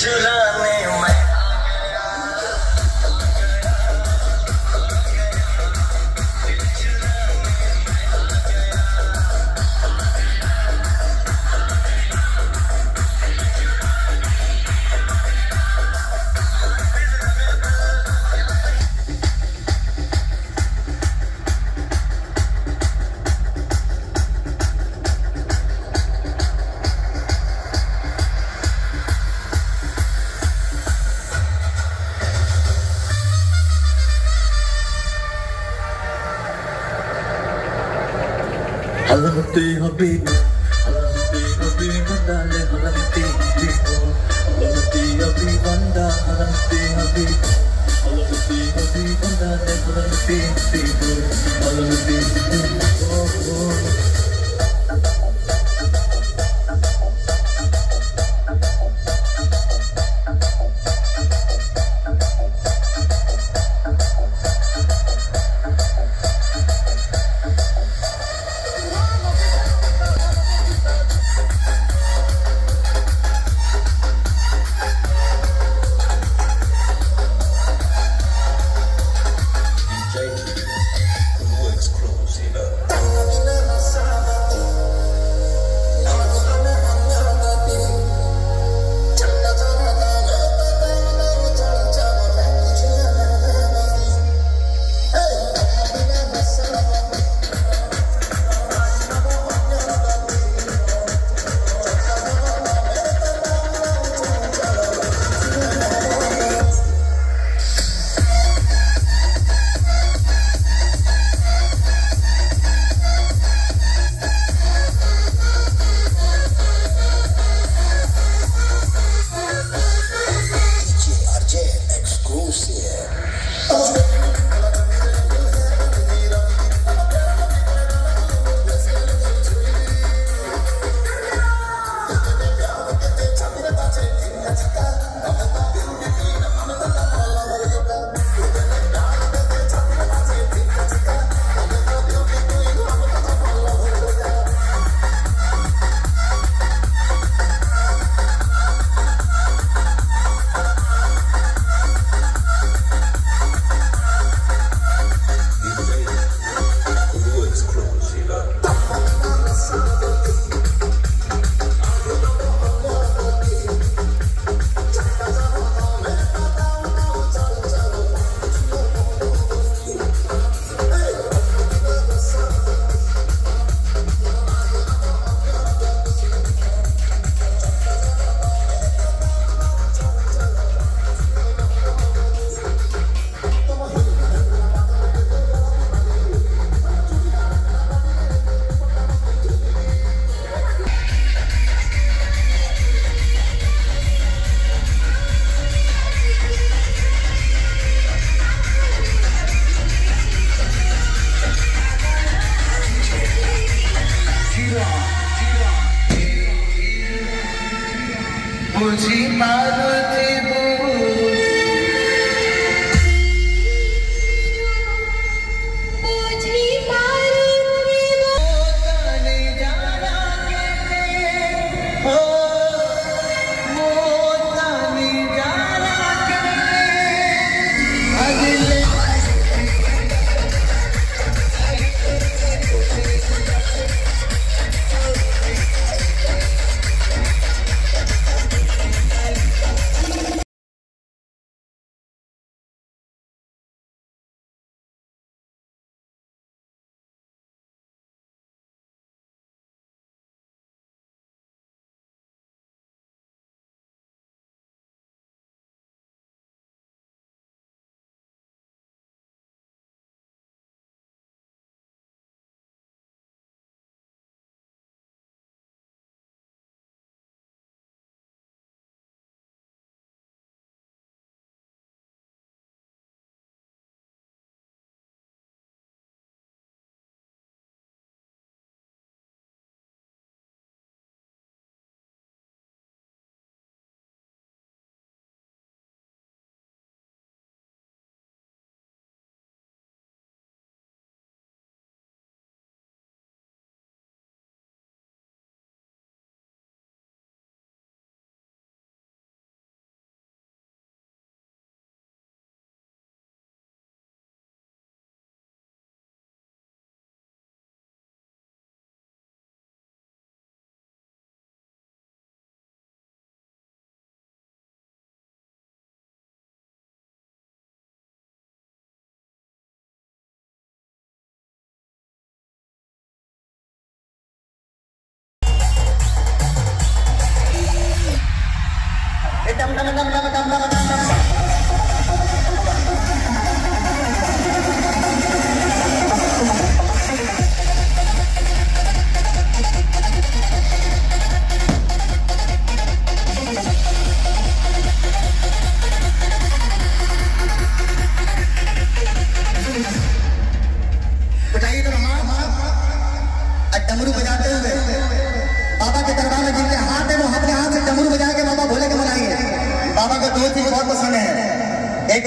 Did you love me, man? Halamati habibi, halamati habibi dale, halamati habibi, halamati habibi da, halamati habibi, halamati habibi dale, halamati habibi, halamati habibi. Oh.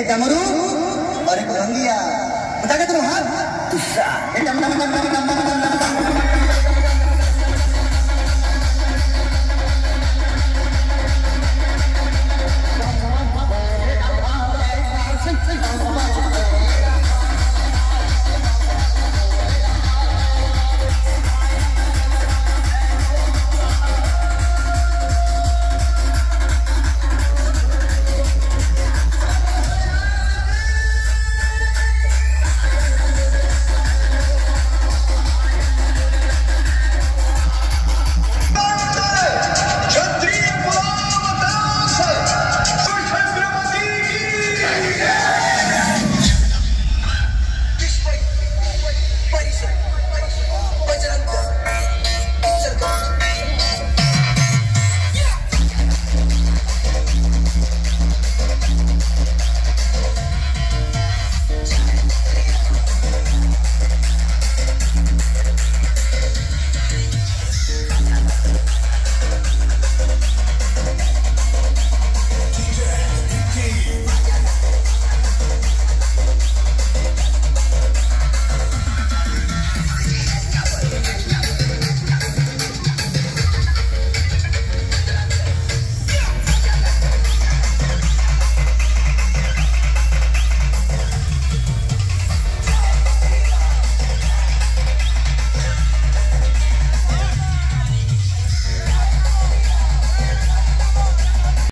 Damaru, orang itu orang dia. Betapa itu mahal. Tuh sah.